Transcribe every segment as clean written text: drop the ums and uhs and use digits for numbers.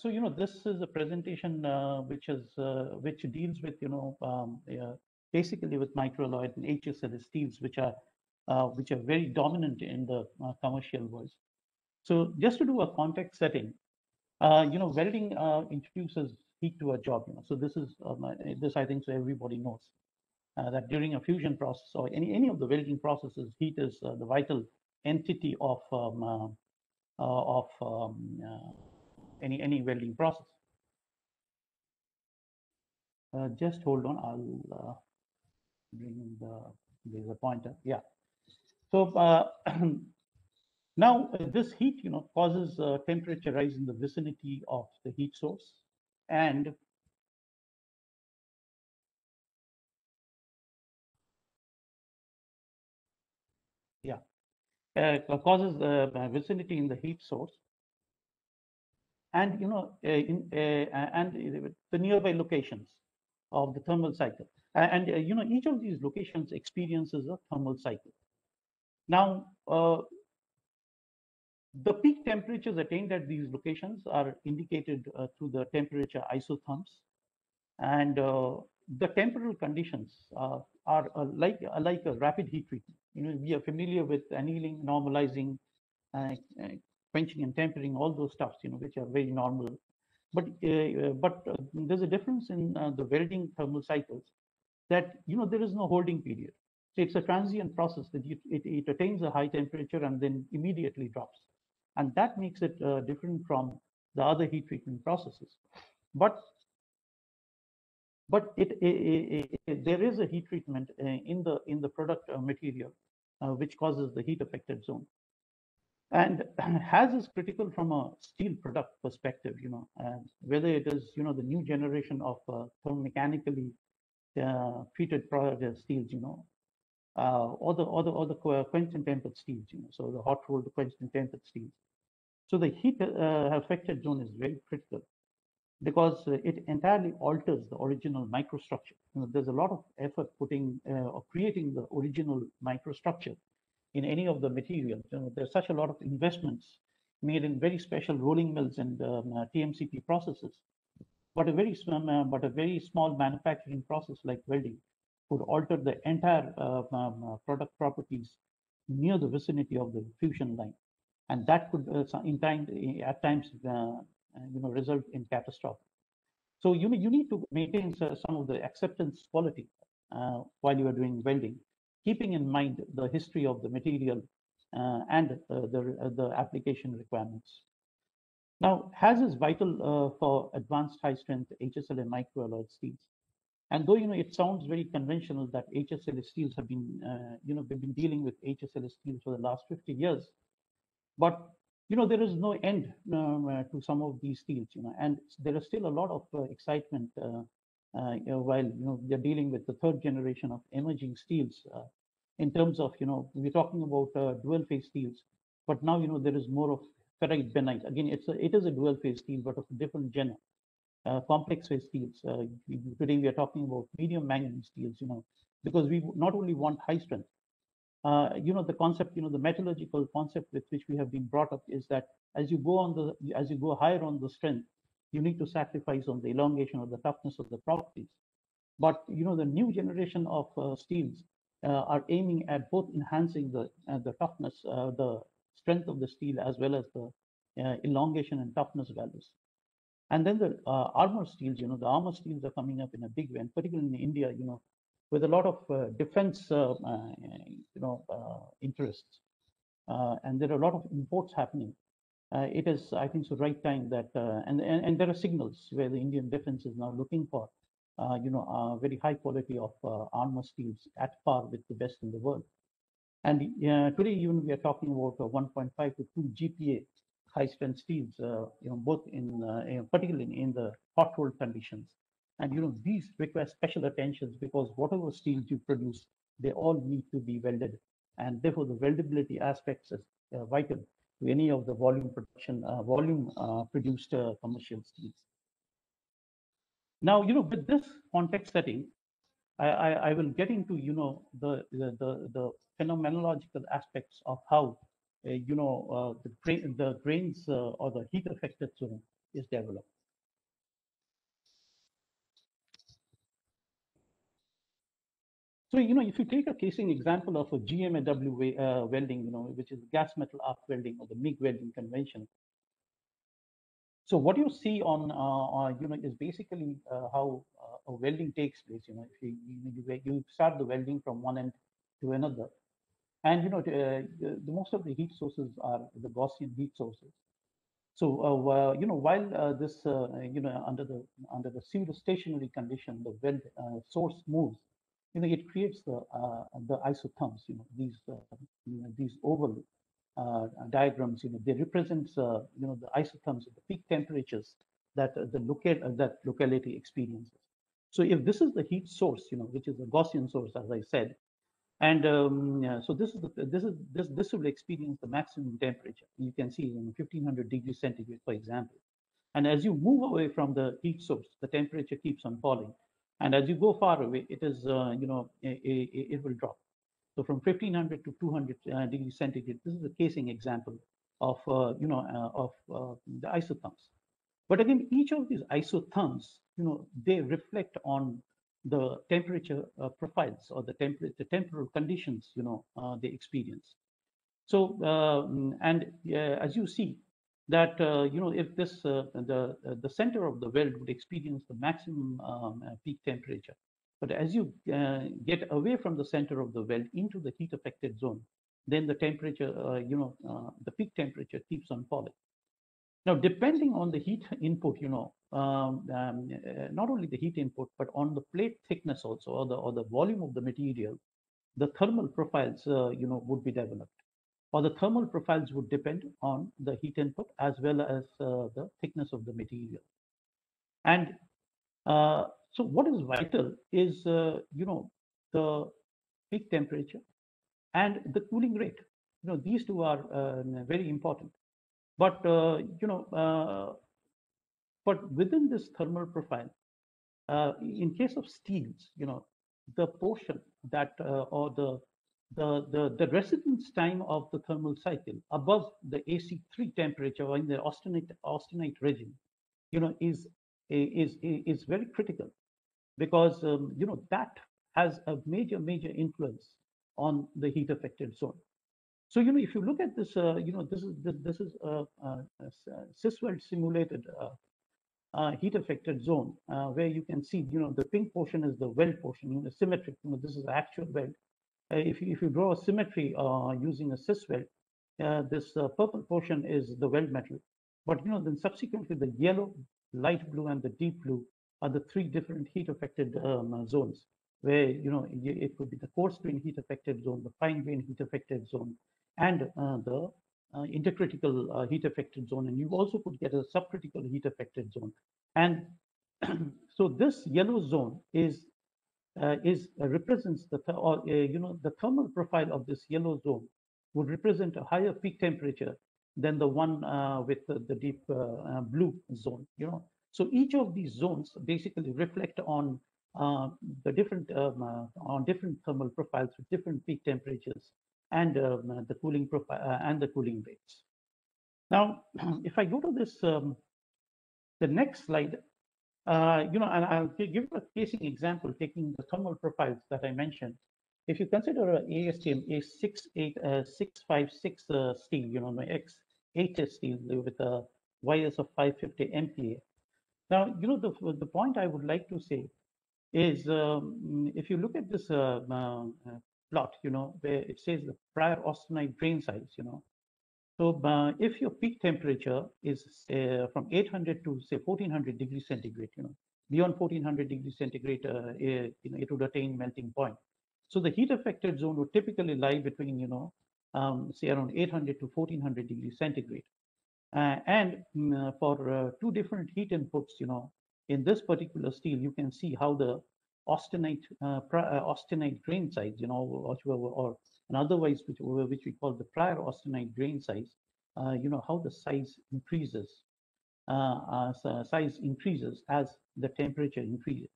So this is a presentation which deals with basically with microalloy and HSLA steels, which are very dominant in the commercial world. So just to do a context setting, welding introduces heat to a job. So this is this I think so everybody knows that during a fusion process or any of the welding processes, heat is the vital entity of any welding process. Just hold on, I'll bring the pointer. Yeah. So now this heat, causes temperature rise in the vicinity of the heat source, and yeah, causes vicinity in the heat source. And and the nearby locations of the thermal cycle, and each of these locations experiences a thermal cycle. Now, the peak temperatures attained at these locations are indicated through the temperature isotherms, and the temporal conditions are like a rapid heat treatment. We are familiar with annealing, normalizing, quenching and tempering, all those stuffs, which are very normal, but there's a difference in the welding thermal cycles that there is no holding period. So it's a transient process that it attains a high temperature and then immediately drops, and that makes it different from the other heat treatment processes. But there is a heat treatment in the product material which causes the heat affected zone. And HAZ is critical from a steel product perspective, whether it is, the new generation of thermomechanically treated product steels, or the quenched and tempered steels, so the hot rolled, quenched and tempered steels. So the heat affected zone is very critical because it entirely alters the original microstructure. There's a lot of effort putting or creating the original microstructure in any of the materials. There's such a lot of investments made in very special rolling mills and TMCP processes, but a very small manufacturing process like welding could alter the entire product properties near the vicinity of the fusion line, and that could at times result in catastrophe. So you need to maintain some of the acceptance quality while you are doing welding, keeping in mind the history of the material and the application requirements. Now, HAZ is vital for advanced high-strength HSLA microalloyed steels. And though it sounds very conventional that HSLA steels have been, we've been dealing with HSLA steels for the last 50 years, but there is no end to some of these steels, and there is still a lot of excitement while they're dealing with the third generation of emerging steels, in terms of we're talking about dual phase steels, but now there is more of ferrite benite. Again, it is a dual phase steel, but of a different genre. Complex phase steels. Today we are talking about medium manganese steels, because we not only want high strength. The concept, the metallurgical concept with which we have been brought up is that as you go higher on the strength, you need to sacrifice on the elongation or the toughness of the properties. But the new generation of steels are aiming at both enhancing the toughness, the strength of the steel, as well as the elongation and toughness values. And then the armor steels, the armor steels are coming up in a big way, and particularly in India, with a lot of defense, interests, and there are a lot of imports happening. It is, I think, the right time that, and there are signals where the Indian defense is now looking for, very high quality of armor steels at par with the best in the world. And today, even we are talking about 1.5 to 2 GPA high-strength steels, both particularly in the hot rolled conditions. And these require special attentions because whatever steels you produce, they all need to be welded, and therefore the weldability aspects is vital to any of the volume produced commercial steels. Now, with this context setting, I will get into the phenomenological aspects of how the grains or the heat affected zone is developed. So, you know, if you take a casing example of a GMAW welding, you know, which is gas metal arc welding or the MIG welding convention. So what you see on, you know, is basically how a welding takes place. You know, if you start the welding from one end to another, and you know, the most of the heat sources are the Gaussian heat sources. So you know, while this you know, under the pseudo-stationary condition, the weld source moves. You know, it creates the isotherms. You know, these oval diagrams. You know, they represent you know, the isotherms of the peak temperatures that that locality experiences. So if this is the heat source, you know, which is the Gaussian source, as I said, and yeah, so this will experience the maximum temperature. You can see in 1500 degrees centigrade, for example. And as you move away from the heat source, the temperature keeps on falling. And as you go far away, it is, you know, it will drop. So from 1500 to 200 degrees centigrade, this is a casing example of, you know, of the isotherms. But again, each of these isotherms, you know, they reflect on the temperature profiles or the temporal conditions, you know, they experience. So, and as you see, that you know, if this the center of the weld would experience the maximum peak temperature, but as you get away from the center of the weld into the heat affected zone, then the temperature you know, the peak temperature keeps on falling. Now, depending on the heat input, you know, not only the heat input but on the plate thickness also, or the volume of the material, the thermal profiles you know, would be developed. Or the thermal profiles would depend on the heat input as well as the thickness of the material. And so what is vital is, you know, the peak temperature and the cooling rate. You know, these two are very important. But, you know, but within this thermal profile, in case of steels, you know, the portion that or the residence time of the thermal cycle above the AC3 temperature or in the austenite region, you know, is very critical, because you know, that has a major influence on the heat affected zone. So, you know, if you look at this, you know, this is a CISWELT simulated heat affected zone, where you can see, you know, the pink portion is the weld portion, you know, symmetric. You know, this is the actual weld. If you draw a symmetry using a CISWELT, this purple portion is the weld metal. But, you know, then subsequently the yellow, light blue, and the deep blue are the three different heat-affected zones, where, you know, it could be the coarse grain heat-affected zone, the fine grain heat-affected zone, and the intercritical heat-affected zone. And you also could get a subcritical heat-affected zone. And so this yellow zone represents you know, the thermal profile of this yellow zone would represent a higher peak temperature than the one with the deep blue zone. You know, so each of these zones basically reflect on the different on different thermal profiles with different peak temperatures and the cooling profile and the cooling rates. Now, if I go to this, the next slide. You know, and I'll give a casing example taking the thermal profiles that I mentioned. If you consider ASTM A656 steel, you know, my HS steel with a YS of 550 MPa. Now, you know, the point I would like to say is, if you look at this plot, you know, where it says the prior austenite grain size, you know. So if your peak temperature is from 800 to say 1400 degrees centigrade, you know, beyond 1400 degrees centigrade, you know, it would attain melting point. So the heat affected zone would typically lie between, you know, say around 800 to 1400 degrees centigrade. And for two different heat inputs, you know, in this particular steel, you can see how the austenite grain size, you know, or and otherwise, which we call the prior austenite grain size, you know, how the size increases as the temperature increases,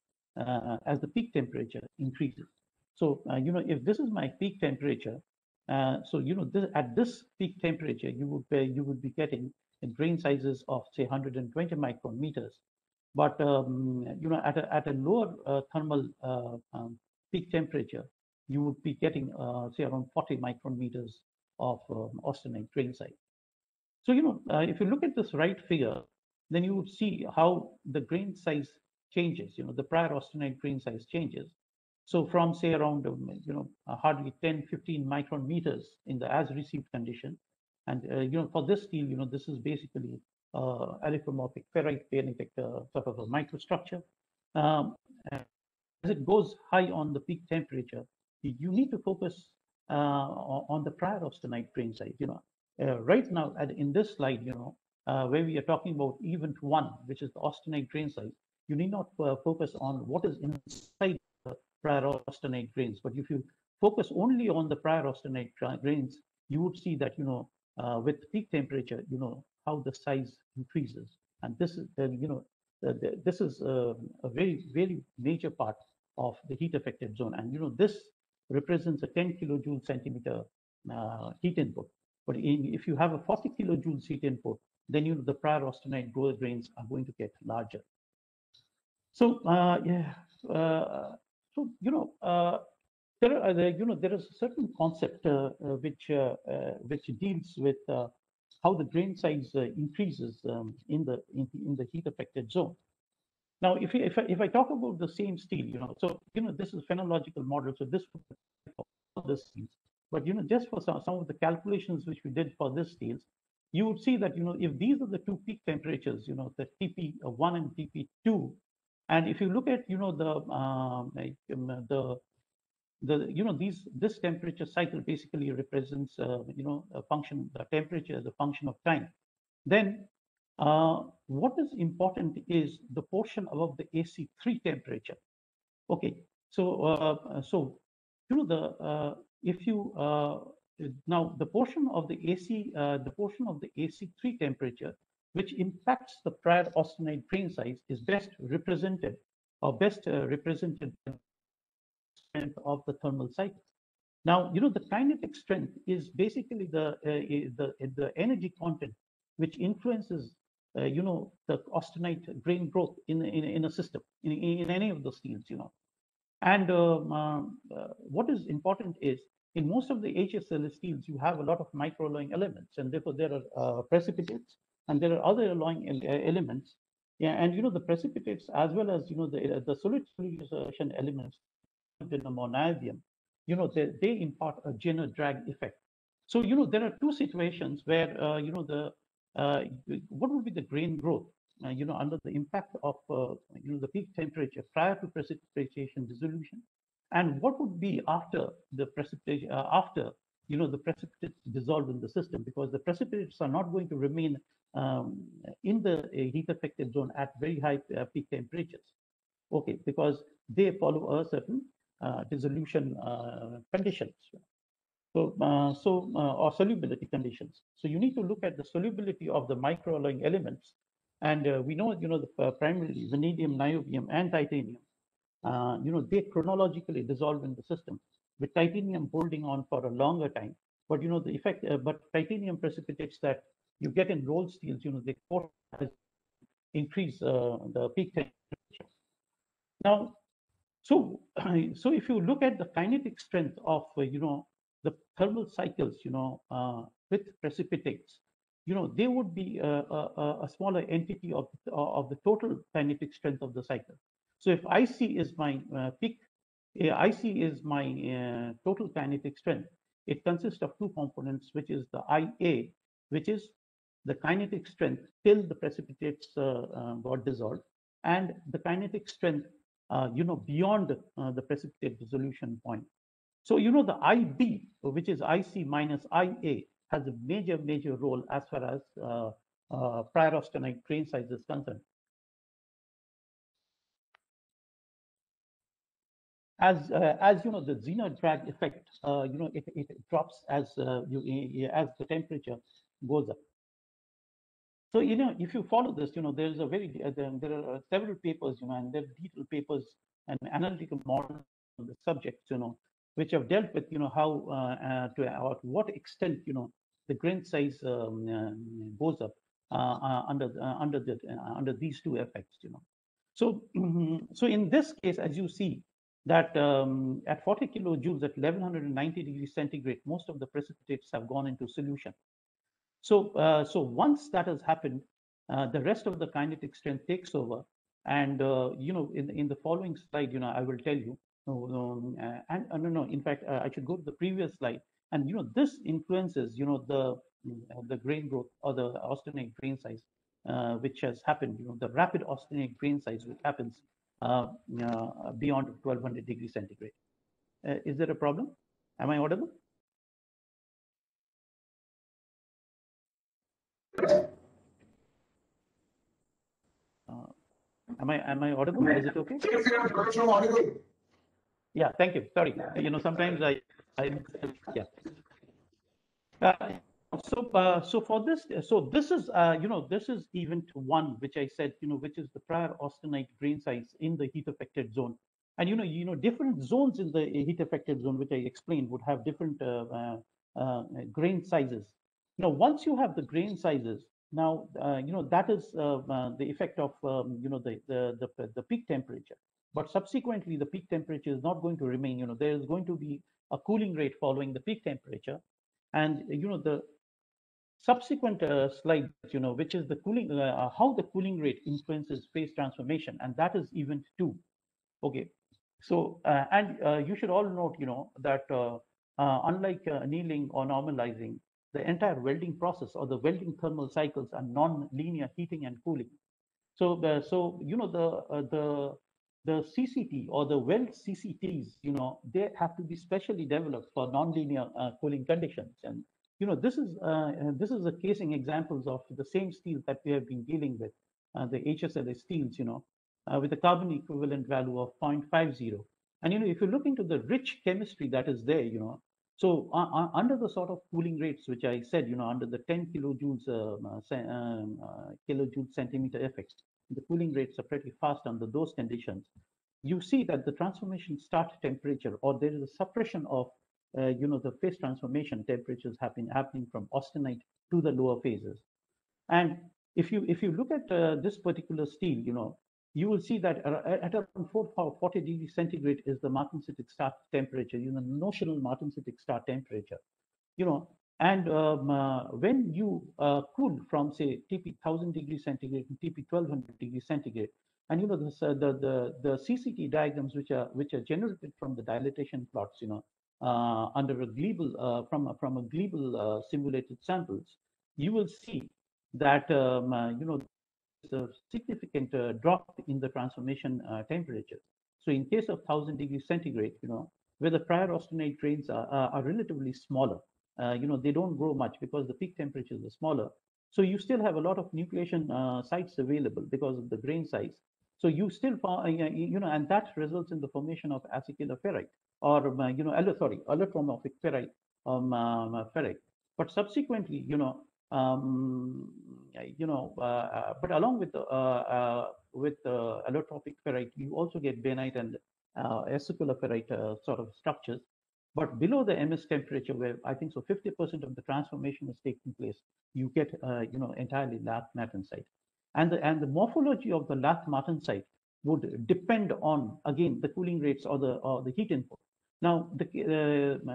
as the peak temperature increases. So, you know, if this is my peak temperature, so, you know, at this peak temperature, you would be getting grain sizes of say 120 micrometers. But at a lower thermal peak temperature, you would be getting say around 40 micrometers of austenite grain size. So if you look at this right figure, then you would see how the grain size changes. The prior austenite grain size changes. So from say around hardly 10-15 micrometers in the as received condition, and for this steel, this is basically aliphromorphic ferrite baryonic sort of a microstructure. As it goes high on the peak temperature, you need to focus on the prior austenite grain size. Right now, in this slide, where we are talking about event 1, which is the austenite grain size, you need not focus on what is inside the prior austenite grains. But if you focus only on the prior austenite grains, you would see that with peak temperature, how the size increases, and this is this is a very, very major part of the heat affected zone, and this represents a 10 kilojoule centimeter heat input. But if you have a 40 kilojoule heat input, then the prior austenite grains are going to get larger. So there is a certain concept which deals with how the grain size increases in the heat affected zone. Now, if I talk about the same steel, this is phenological model, so this for this steel. But just for some of the calculations which we did for this steel, you would see that if these are the two peak temperatures, the TP1 and TP2, and if you look at this temperature cycle basically represents the temperature as a function of time, then what is important is the portion above the AC3 temperature. Okay, so now the portion of the AC3 temperature which impacts the prior austenite grain size is best represented of the thermal cycle. Now, the kinetic strength is basically the energy content which influences the austenite grain growth in a system, in any of the steels. And what is important is in most of the HSLA steels you have a lot of microalloying elements, and therefore there are precipitates and there are other alloying elements. Yeah, and the precipitates as well as the solid solution elements in the monadium, they impart a Zener drag effect. So there are two situations where what would be the grain growth under the impact of the peak temperature prior to precipitation dissolution, and what would be after the precipitation the precipitates dissolve in the system, because the precipitates are not going to remain in the heat affected zone at very high peak temperatures. Okay, because they follow a certain dissolution conditions, so or solubility conditions. So you need to look at the solubility of the microalloying elements, and we know primarily vanadium, niobium, and titanium. They chronologically dissolve in the system, with titanium holding on for a longer time. But the effect, but titanium precipitates that you get in rolled steels, they increase the peak temperature. Now, so if you look at the kinetic strength of the thermal cycles with precipitates, they would be a smaller entity of the total kinetic strength of the cycle. So if IC is my total kinetic strength, it consists of two components, which is the IA, which is the kinetic strength till the precipitates got dissolved, and the kinetic strength beyond the precipitate dissolution point. So the IB, which is IC minus IA, has a major, major role as far as prior austenite grain size is concerned. As you know, the Zener drag effect, it drops as the temperature goes up. So if you follow this, there is a there are several papers, and there are detailed papers and analytical models on the subject, which have dealt with, how to what extent the grain size goes up. under these two effects, you know. So, so in this case, as you see, that at 40 kilojoules at 1190 degrees centigrade, most of the precipitates have gone into solution. So, so once that has happened, the rest of the kinetic strength takes over. And you know, in the following slide, you know, I will tell you. In fact, I should go to the previous slide. And you know, this influences, you know, the grain growth or the austenite grain size, which has happened. You know, the rapid austenite grain size which happens beyond 1200 degrees centigrade. Is there a problem? Am I audible? Am I audible? Is it okay? Yeah, thank you. Sorry, you know, sometimes yeah. So for this, so this is you know, this is event 1, which I said, you know, which is the prior austenite grain size in the heat affected zone, and you know, different zones in the heat affected zone, which I explained, would have different grain sizes. Now, once you have the grain sizes. Now, you know, that is the effect of, you know, the peak temperature. But subsequently, the peak temperature is not going to remain. You know, there is going to be a cooling rate following the peak temperature. And, you know, the subsequent slide, you know, which is the cooling, how the cooling rate influences phase transformation. And that is event 2. Okay. So, and you should all note, you know, that unlike annealing or normalizing, the entire welding process or the welding thermal cycles are non-linear heating and cooling. So, you know, the CCT or the weld CCTs, you know, they have to be specially developed for non-linear cooling conditions. And you know, this is the casing examples of the same steel that we have been dealing with, the HSLA steels, you know, with a carbon equivalent value of 0.50. And you know, if you look into the rich chemistry that is there, you know. So under the sort of cooling rates, which I said, you know, under the 10 kilojoules kilojoule centimeter effects, the cooling rates are pretty fast under those conditions. You see that the transformation start temperature, or there is a suppression of, you know, the phase transformation temperatures happening from austenite to the lower phases. And if you look at this particular steel, you know, you will see that at around 40 degrees centigrade is the martensitic start temperature, you know, notional martensitic start temperature, you know. And when you cool from, say, TP 1000 degrees centigrade to TP 1200 degrees centigrade, and you know, this, the CCT diagrams which are generated from the dilatation plots, you know, under a Gleibel from a Gleibel simulated samples, you will see that you know, a significant drop in the transformation temperature. So in case of 1000 degrees centigrade, you know, where the prior austenite grains are relatively smaller, you know, they don't grow much because the peak temperatures are smaller. So you still have a lot of nucleation sites available because of the grain size. So you still, you know, and that results in the formation of acicular ferrite or, you know, allotromorphic ferrite. But subsequently, you know, but along with allotropic ferrite, you also get benite and acicular ferrite sort of structures. But below the MS temperature, where I think so 50% of the transformation is taking place, you get you know, entirely lath martensite, and the morphology of the lath martensite would depend on, again, the cooling rates or the heat input. Now,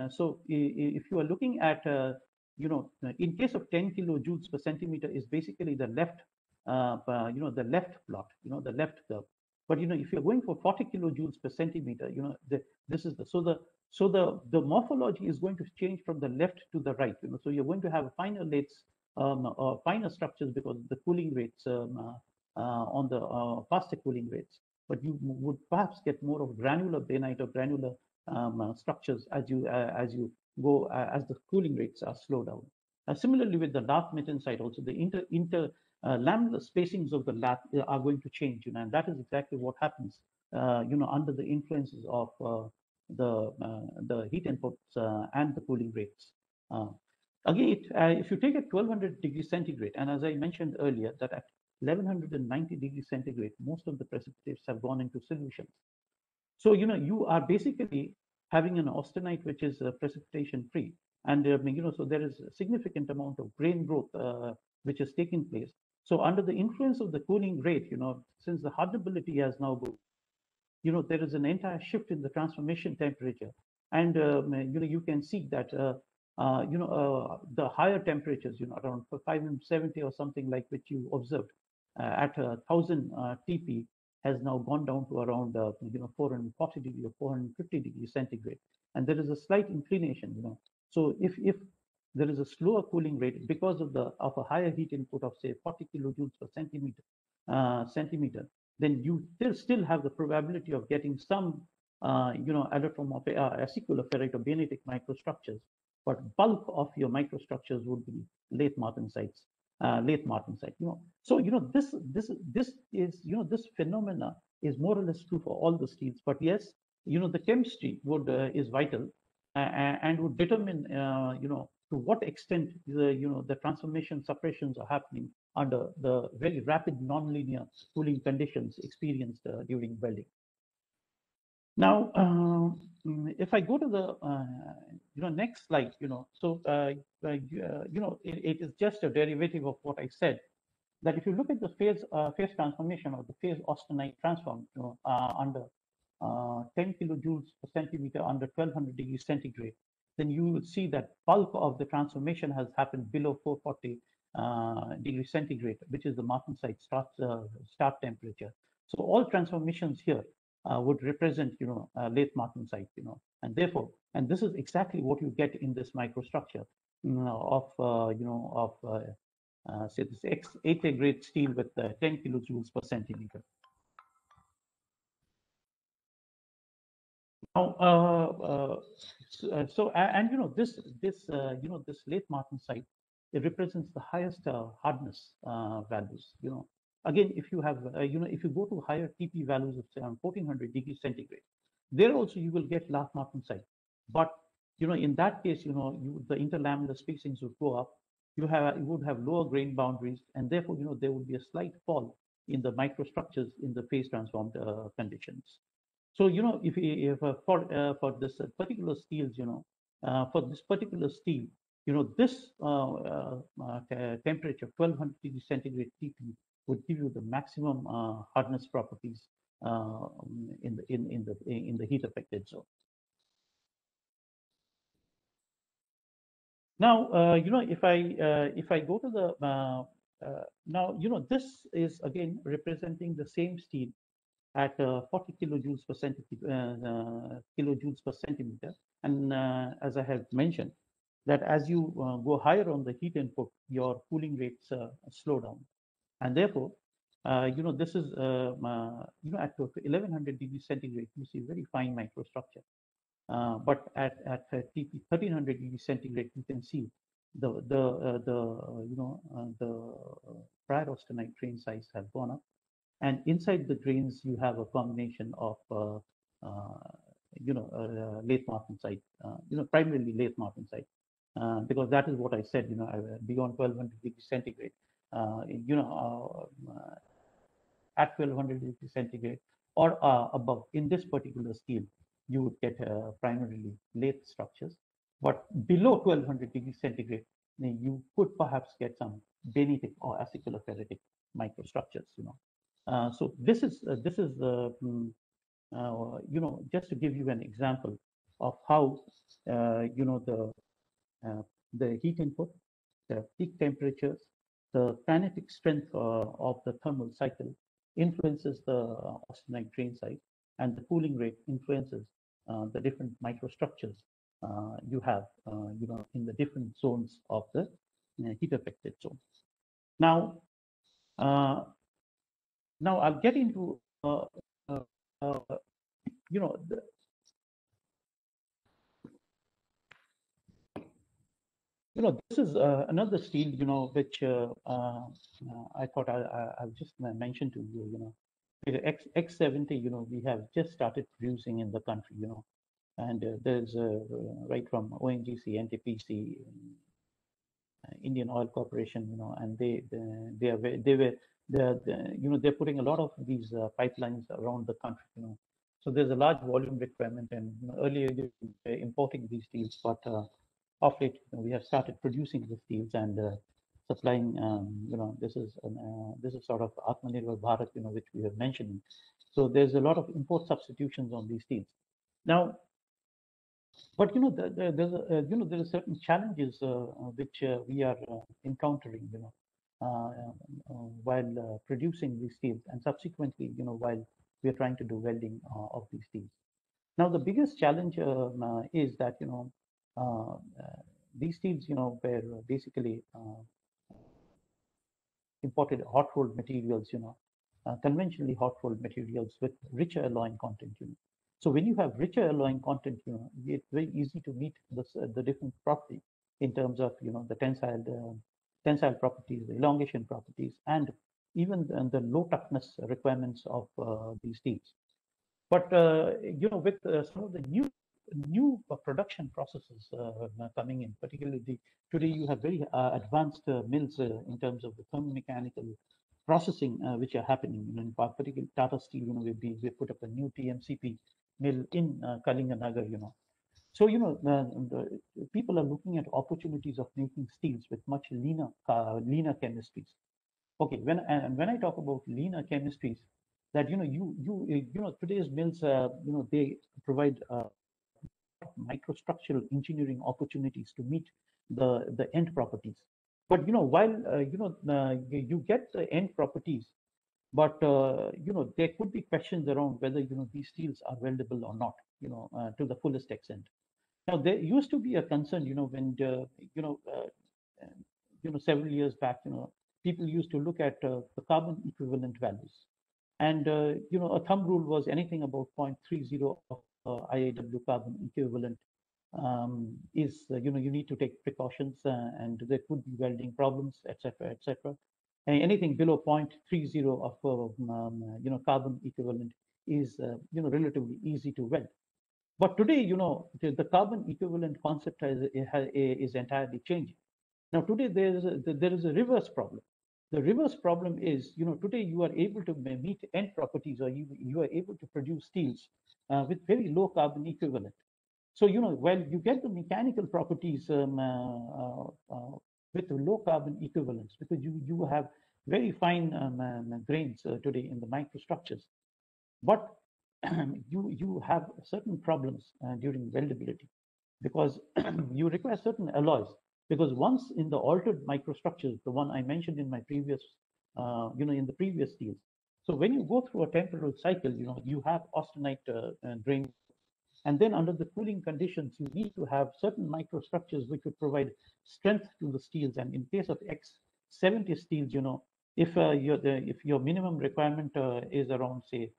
so if you are looking at you know, in case of 10 kilojoules per centimeter is basically the left, you know, the left plot, you know, the left curve. But you know, if you're going for 40 kilojoules per centimeter, you know, this is the so the morphology is going to change from the left to the right. You know, so you're going to have finer rates, or finer structures because of the cooling rates on the faster cooling rates. But you would perhaps get more of granular benite or granular structures as you go as the cooling rates are slowed down. Similarly, with the lath martensite, also the interlamellar spacings of the lath are going to change, you know, and that is exactly what happens, you know, under the influences of the heat inputs and the cooling rates. Again, if you take at 1200 degrees centigrade, and as I mentioned earlier, that at 1190 degrees centigrade, most of the precipitates have gone into solutions. So you know, you are basically having an austenite which is precipitation free, and you know, so there is a significant amount of grain growth which has taken place, So under the influence of the cooling rate, since the hardenability has now moved, there is an entire shift in the transformation temperature. And, you can see that, the higher temperatures, around 570 or something like which you observed at 1000 TP has now gone down to around, 440 degrees or 450 degrees centigrade. And there is a slight inclination, So if there is a slower cooling rate because of a higher heat input of say 40 kilojoules per centimeter, then you still have the probability of getting some, acicular ferrite or bainitic microstructures, but bulk of your microstructures would be late martensites, So this is this phenomena is more or less true for all the steels. But yes, the chemistry would is vital and would determine to what extent the the transformation suppressions are happening under the very rapid nonlinear cooling conditions experienced during welding. Now, if I go to the next slide, so it is just a derivative of what I said, that if you look at the phase transformation or the phase austenite transform under 10 kilojoules per centimeter under 1200 degrees centigrade, then you will see that bulk of the transformation has happened below 440 degrees centigrade, which is the martensite start temperature. So all transformations here would represent, late martensite, and therefore, and this is exactly what you get in this microstructure of say this X80 grade steel with 10 kilojoules per centimeter. Now, and this late martensite, it represents the highest hardness values, Again, if you have, if you go to higher TP values of say, 1400 degrees centigrade, there also you will get late martensite. But in that case, the interlamellar spacings would go up. You would have lower grain boundaries, and therefore, there would be a slight fall in the microstructures in the phase transformed conditions. So for this particular steels, for this particular steel, this temperature 1200 degrees centigrade TP would give you the maximum hardness properties in the heat affected zone. Now, if I go to the now, this is again representing the same steel at 40 kilojoules per centimeter, and as I have mentioned, that as you go higher on the heat input, your cooling rates slow down. And therefore, this is, at 1100 degrees centigrade, you see very fine microstructure. But at 1300 degrees centigrade, you can see the prior austenite grain size has gone up. And inside the grains, you have a combination of, late martensite, primarily late martensite, because that is what I said, beyond 1200 degrees centigrade. At 1200 degrees centigrade or above in this particular steel, you would get primarily lathe structures. But below 1200 degrees centigrade, you could perhaps get some bainitic or acicular ferritic microstructures. So this is just to give you an example of how the heat input, the peak temperatures, the kinetic strength of the thermal cycle influences the austenite grain size, and the cooling rate influences the different microstructures you have, in the different zones of the heat-affected zones. Now, I'll get into this is another steel, which I thought I'll just mention to you, X70, we have just started producing in the country, and there's right from ONGC, NTPC, Indian Oil Corporation, and they're putting a lot of these pipelines around the country, so there's a large volume requirement, and earlier they were importing these steels, but of late, we have started producing the steels, and supplying, this is sort of Atmanirbhar Bharat, which we have mentioned. So there's a lot of import substitutions on these steels. Now, but there are certain challenges which we are encountering, while producing these steels, and subsequently, while we are trying to do welding of these steels. Now, the biggest challenge is that these steels, were basically imported hot-rolled materials, conventionally hot-rolled materials with richer alloying content. So when you have richer alloying content, it's very easy to meet the different property in terms of the tensile properties, the elongation properties, and even the low toughness requirements of these steels. But with some of the new production processes coming in, particularly today you have very advanced mills in terms of the thermomechanical processing which are happening. In particular, Tata Steel, we put up a new TMCP mill in Kalinganagar, So the people are looking at opportunities of making steels with much leaner chemistries. Okay, when I talk about leaner chemistries, that today's mills, they provide microstructural engineering opportunities to meet the end properties. But while you get the end properties, but there could be questions around whether these steels are weldable or not, to the fullest extent. Now, there used to be a concern, when several years back, people used to look at the carbon equivalent values, and a thumb rule was anything about 0.30 of IAW carbon equivalent is you need to take precautions, and there could be welding problems, etc. And anything below 0.30 of carbon equivalent is relatively easy to weld. But today, the carbon equivalent concept is entirely changing. Now today there is a reverse problem. The reverse problem is, today you are able to meet end properties, or you are able to produce steels with very low carbon equivalent. So, while you get the mechanical properties with low carbon equivalents, because you have very fine grains today in the microstructures, but you have certain problems during weldability, because you require certain alloys, because once in the altered microstructures, the one I mentioned in my previous, in the previous steels. So when you go through a temporal cycle, you have austenite grains. And then under the cooling conditions, you need to have certain microstructures which would provide strength to the steels. And in case of X70 steels, if your minimum requirement is around, say,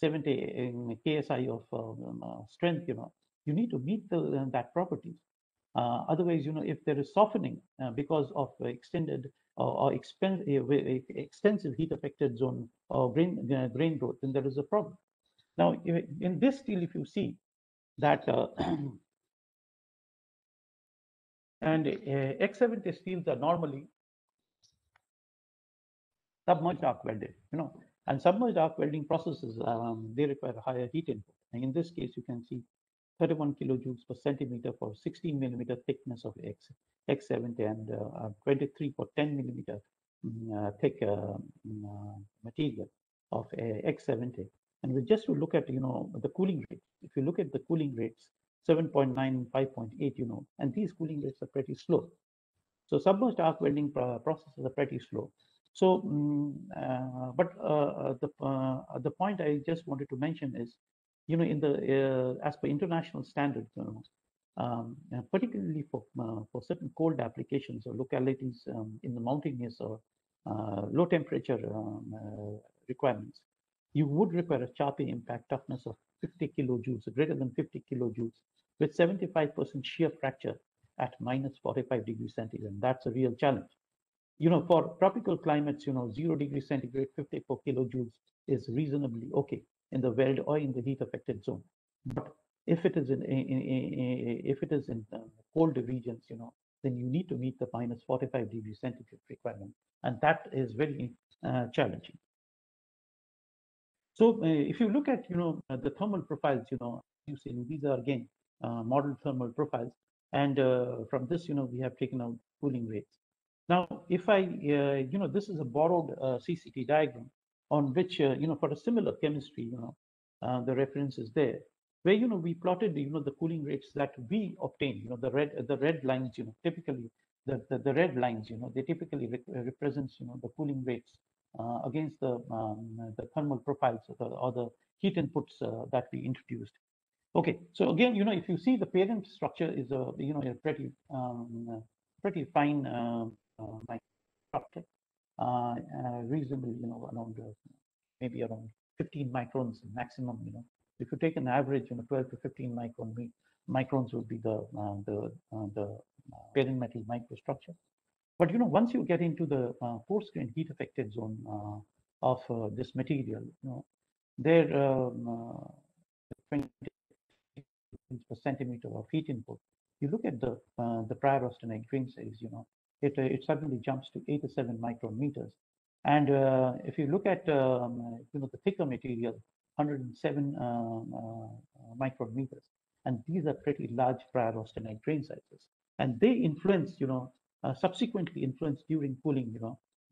70 in KSI of strength, you need to meet that property. Otherwise, if there is softening because of extended or extensive heat-affected zone or grain growth, then there is a problem. Now, in this steel, if you see that, and X70 steels are normally submerged arc welded, and submerged arc welding processes, they require higher heat input. And in this case, you can see 31 kilojoules per centimeter for 16 millimeter thickness of X70, and 23 for 10 millimeter thick material of X70. And we just look at, the cooling rates. If you look at the cooling rates, 7.9, 5.8, and these cooling rates are pretty slow. So submerged arc welding processes are pretty slow. So, the point I just wanted to mention is, in the as per international standards, particularly for certain cold applications or localities in the mountainous or low temperature requirements, you would require a Charpy impact toughness of 50 kilojoules, greater than 50 kilojoules, with 75% shear fracture at -45°C. And that's a real challenge. For tropical climates, 0°C, 54 kilojoules is reasonably okay in the weld or in the heat affected zone. But if it is in cold regions, then you need to meet the -45°C requirement. And that is very challenging. So if you look at, the thermal profiles, you see these are again model thermal profiles. And from this, we have taken out cooling rates. Now, if I, this is a borrowed CCT diagram on which, for a similar chemistry, the reference is there, where, we plotted, the cooling rates that we obtained, the red lines, typically the red lines, they typically represents, the cooling rates against the thermal profiles or the heat inputs that we introduced. Okay, so again, if you see, the parent structure is a, a pretty pretty fine structure, reasonably, around maybe around 15 microns maximum. If you take an average, 12 to 15 microns would be the parent metal microstructure. But once you get into the force grain heat affected zone of this material, there 20 per centimeter of heat input. You look at the prior austenite grain size, it suddenly jumps to 8 to 7 micrometers, and if you look at the thicker material, 107 micrometers, and these are pretty large prior austenite grain sizes, and they influence, subsequently influence during cooling,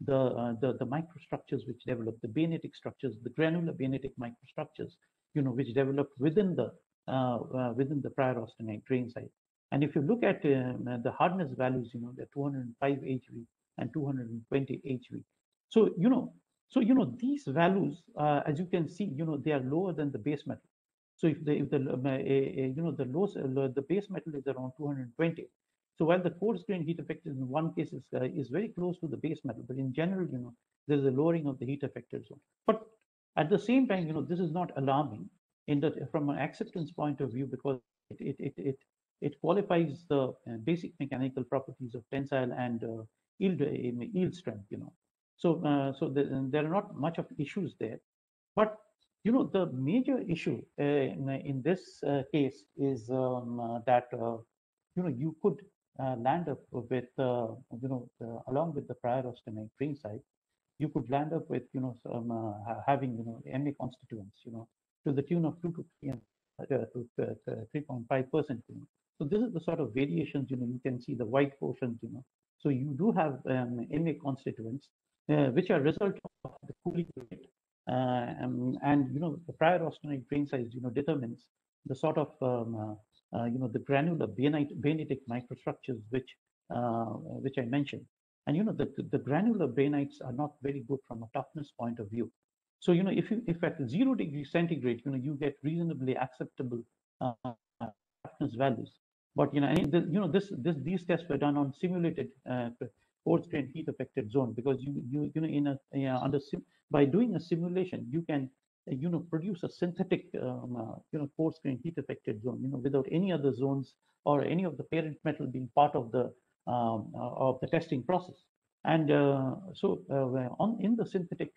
the microstructures which develop, the bainitic structures, the granular bainitic microstructures, which developed within the prior austenite grain size. And if you look at the hardness values, they're 205 HV and 220 HV. So these values, as you can see, they are lower than the base metal. So the base metal is around 220. So while the coarse grain heat affected in one case is very close to the base metal, but in general, there is a lowering of the heat affected zone. But at the same time, this is not alarming in that from an acceptance point of view, because it qualifies the basic mechanical properties of tensile and yield strength, So, there are not much of issues there. But, the major issue in this case is that, you could land up with, along with the prior austenite grain size, you could land up with, some, having, MA constituents, to the tune of 2 to 3.5%. So this is the sort of variations, you can see the white portions, So you do have MA constituents, which are result of the cooling rate, and the prior austenite grain size, determines the sort of the granular bainitic microstructures which I mentioned, and the granular bainites are not very good from a toughness point of view. So if at 0 degree centigrade, you get reasonably acceptable toughness values. But these tests were done on simulated coarse grain heat affected zone, because by doing a simulation, you can produce a synthetic coarse grain heat affected zone, without any other zones or any of the parent metal being part of the testing process. And in the synthetic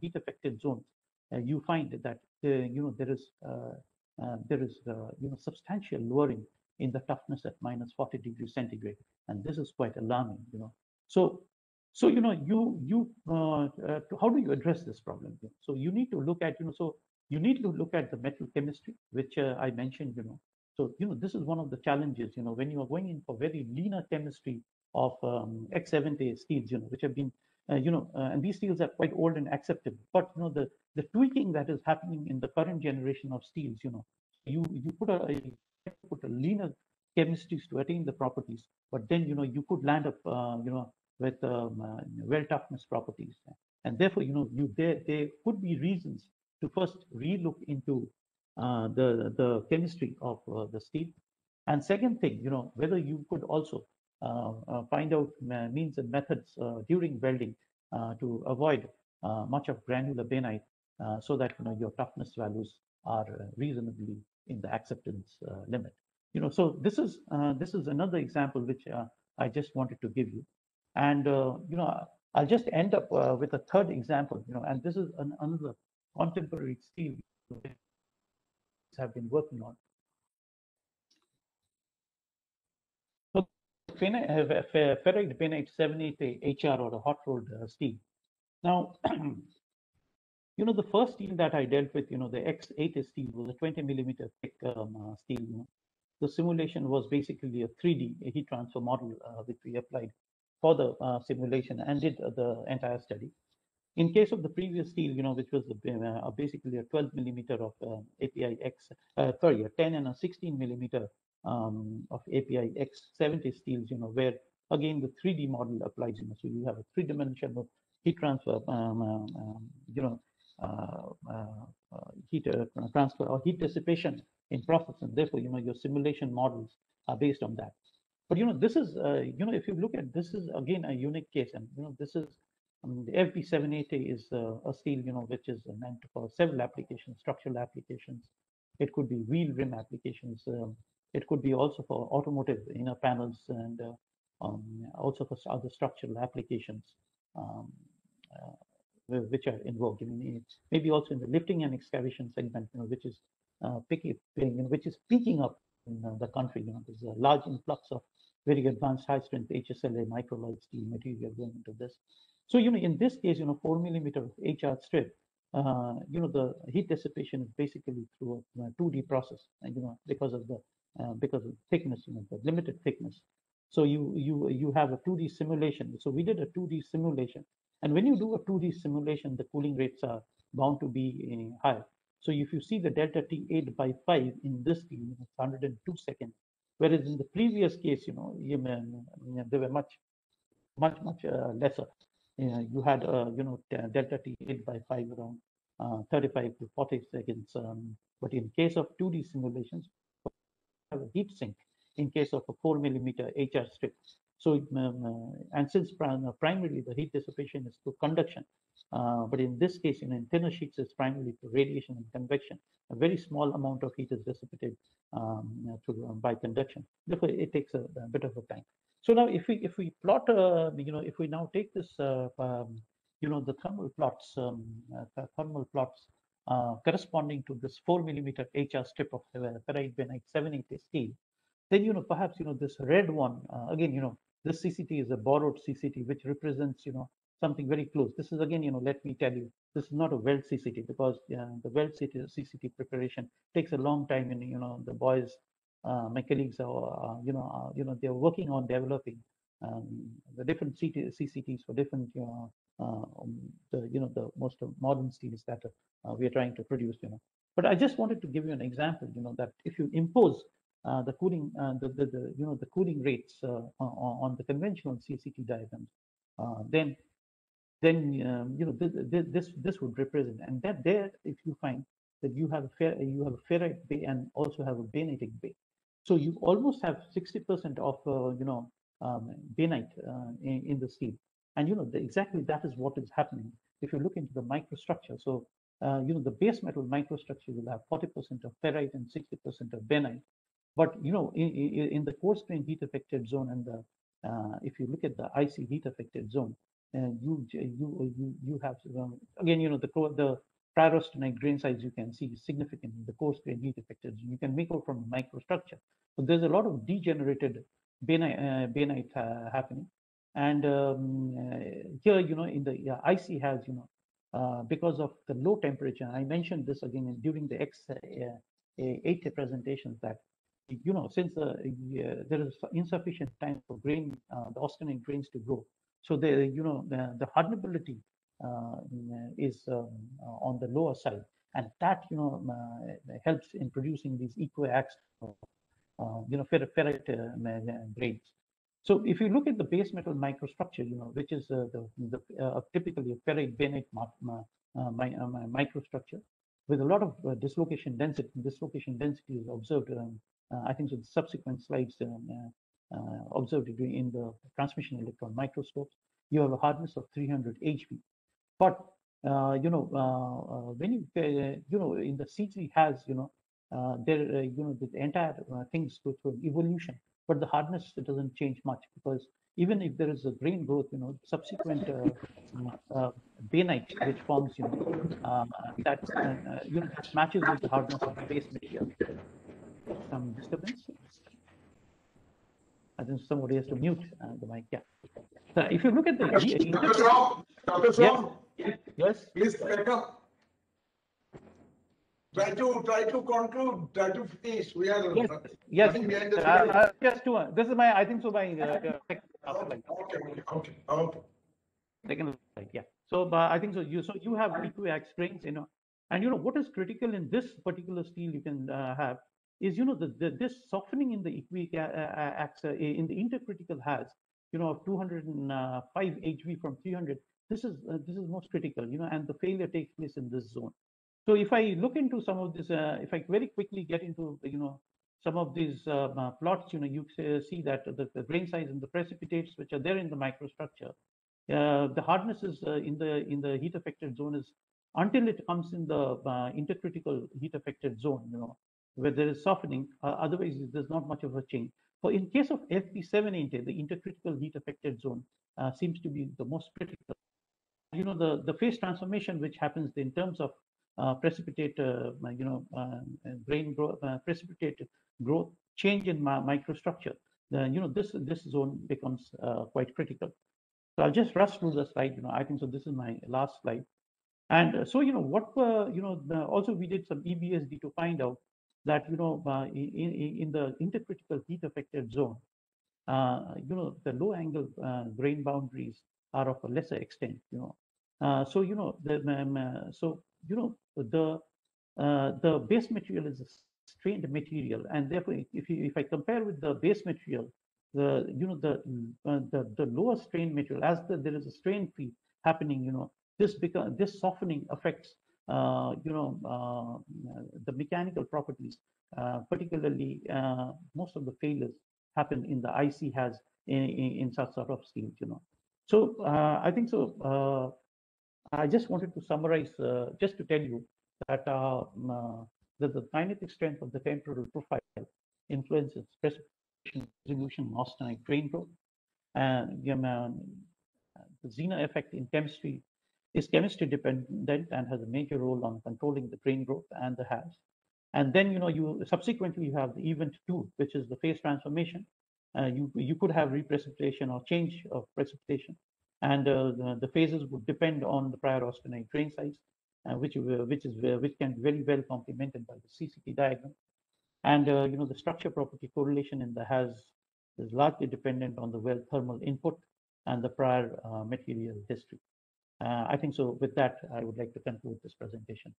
heat affected zones, you find that there is substantial lowering in the toughness at -40 degrees centigrade, and this is quite alarming. So how do you address this problem? So you need to look at the metal chemistry, which I mentioned. So this is one of the challenges. When you are going in for very leaner chemistry of X70 steels, which have been and these steels are quite old and acceptable, but the tweaking that is happening in the current generation of steels, you put a leaner chemistries to attain the properties, but then you could land up with well toughness properties, and therefore there could be reasons to first relook into the chemistry of the steel, and second thing, whether you could also find out means and methods during welding to avoid much of granular bainite, so that your toughness values are reasonably in the acceptance limit. So this is another example which I just wanted to give you, and I'll just end up with a third example. And this is another contemporary steel which have been working on. So ferrite bainite 780 HR, or the hot rolled steel. Now. The first steel that I dealt with, the X80 steel, was a 20 millimeter thick steel. The simulation was basically a 3D heat transfer model, which we applied for the simulation and did the entire study. In case of the previous steel, which was basically a 12 millimeter of API X, sorry, a 10 and a 16 millimeter of API X70 steels, where again the 3D model applies, so you have a three-dimensional heat transfer, heat transfer or heat dissipation in process, and therefore your simulation models are based on that. But this is if you look at this, is again a unique case, and this is the FP780 is a steel which is meant for several applications, structural applications. It could be wheel rim applications. It could be also for automotive panels, and also for other structural applications which are involved. Maybe also in the lifting and excavation segment, which is picking up in the country. There's a large influx of very advanced high-strength HSLA microlight steel material going into this. So in this case, 4 millimeter HR strip, the heat dissipation is basically through a 2D process, and because of thickness, the limited thickness. So you have a 2D simulation. So we did a 2D simulation, and when you do a 2D simulation, the cooling rates are bound to be high. So if you see the delta T 8/5 in this case, it's 102 seconds, whereas in the previous case, they were much lesser. You had delta T 8/5 around 35 to 40 seconds. But in case of 2D simulations, you have a heat sink in case of a 4 millimeter HR strip. So and since primarily the heat dissipation is through conduction, but in this case, in thinner sheets, it's primarily through radiation and convection. A very small amount of heat is dissipated by conduction. Therefore, it takes a bit of a time. So now, if we plot, if we now take this, the thermal plots corresponding to this 4 millimeter HR strip of ferrite-benite 780 steel, then perhaps this red one again. This CCT is a borrowed CCT, which represents something very close. This is again, let me tell you, this is not a weld CCT, because the weld CCT preparation takes a long time, and the boys. My colleagues are, they're working on developing the different CCTs for different, the most modern steels that we are trying to produce. But I just wanted to give you an example. That if you impose the cooling, the cooling rates on the conventional CCT diagrams, then this would represent, and that there, if you find that you have a ferrite bay and also have a bainitic bay. So you almost have 60% of bainite in the steel, and exactly that is what is happening. If you look into the microstructure, so the base metal microstructure will have 40% of ferrite and 60% of bainite. But in the core strain heat affected zone, and the if you look at the IC heat affected zone, you have again the pyrostonite grain size, you can see significantly the coarse grain heat affected. You can make out from the microstructure, but there's a lot of degenerated bainite happening. And here, in the IC has, because of the low temperature, I mentioned this again during the X80 presentations, that since there is insufficient time for grain, the austenite grains to grow, so the the hardenability is on the lower side, and that helps in producing these equiaxial ferrite grades. So if you look at the base metal microstructure, which is typically a ferrite bainite microstructure with a lot of dislocation density. Dislocation density is observed. I think in subsequent slides observed in the transmission electron microscopes. You have a hardness of 300 HV. But when you in the C3 has the entire things go through evolution, but the hardness doesn't change much, because even if there is a grain growth, subsequent bainite which forms, that matches with the hardness of the base material. Some disturbance. I think somebody has to mute the mic. Yeah. So if you look at the Dr. Shah, please back up. Try to conclude. Try to finish. We are yes. Yes. Just to this is my I think so my Okay. Second slide, yeah. So I think so. You have P2X strings, you know, and you know what is critical in this particular steel you can have is, you know, this softening in the equi axis in the intercritical HAZ, you know, of 205 HV from 300. This is most critical, you know, and the failure takes place in this zone. So if I look into some of this, if I very quickly get into, you know, some of these plots, you know, you see that the grain size and the precipitates which are there in the microstructure, the hardness is in the heat affected zone is until it comes in the intercritical heat affected zone, you know, where there is softening. Otherwise, there's not much of a change. For in case of FP780, the intercritical heat affected zone seems to be the most critical. You know, the phase transformation which happens in terms of precipitate, you know, grain growth, precipitate growth, change in microstructure. Then, you know, this zone becomes quite critical. So I'll just rush through the slide. You know, I think so. This is my last slide. And so, you know, what were, you know, also we did some EBSD to find out that, you know, in the intercritical heat affected zone, you know, the low angle grain boundaries are of a lesser extent. You know, so you know the so you know the base material is a strained material, and therefore if I compare with the base material, the you know the lower strain material, as there is a strain creep happening, you know, this softening affects you know the mechanical properties, particularly most of the failures happen in the IC HAZ in such sort of schemes, you know. So I think so. I just wanted to summarize, just to tell you that the kinetic strength of the temporal profile influences precipitation resolution, loss time, grain growth, and the Zener effect in chemistry is chemistry dependent and has a major role on controlling the grain growth and the HAZ. And then you know subsequently you have the event 2, which is the phase transformation. You could have reprecipitation or change of precipitation, and the phases would depend on the prior austenite grain size, which can be very well complemented by the CCT diagram. And you know the structure property correlation in the HAZ is largely dependent on the well thermal input and the prior material history. I think so. With that, I would like to conclude this presentation.